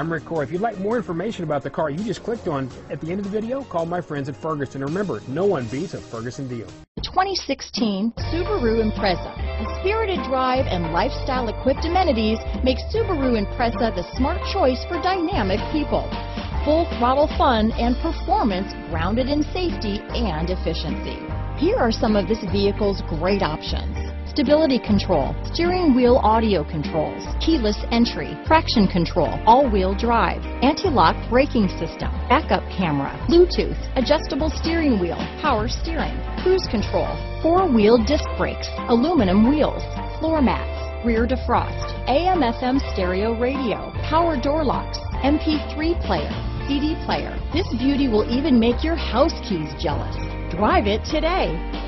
I'm Rick Corey. If you'd like more information about the car you just clicked on at the end of the video, call my friends at Ferguson. Remember, no one beats a Ferguson deal. 2016 Subaru Impreza. The spirited drive and lifestyle-equipped amenities make Subaru Impreza the smart choice for dynamic people. Full throttle fun and performance grounded in safety and efficiency. Here are some of this vehicle's great options. Stability control, steering wheel audio controls, keyless entry, traction control, all-wheel drive, anti-lock braking system, backup camera, Bluetooth, adjustable steering wheel, power steering, cruise control, four-wheel disc brakes, aluminum wheels, floor mats, rear defrost, AM/FM stereo radio, power door locks, MP3 player, CD player. This beauty will even make your house keys jealous. Drive it today.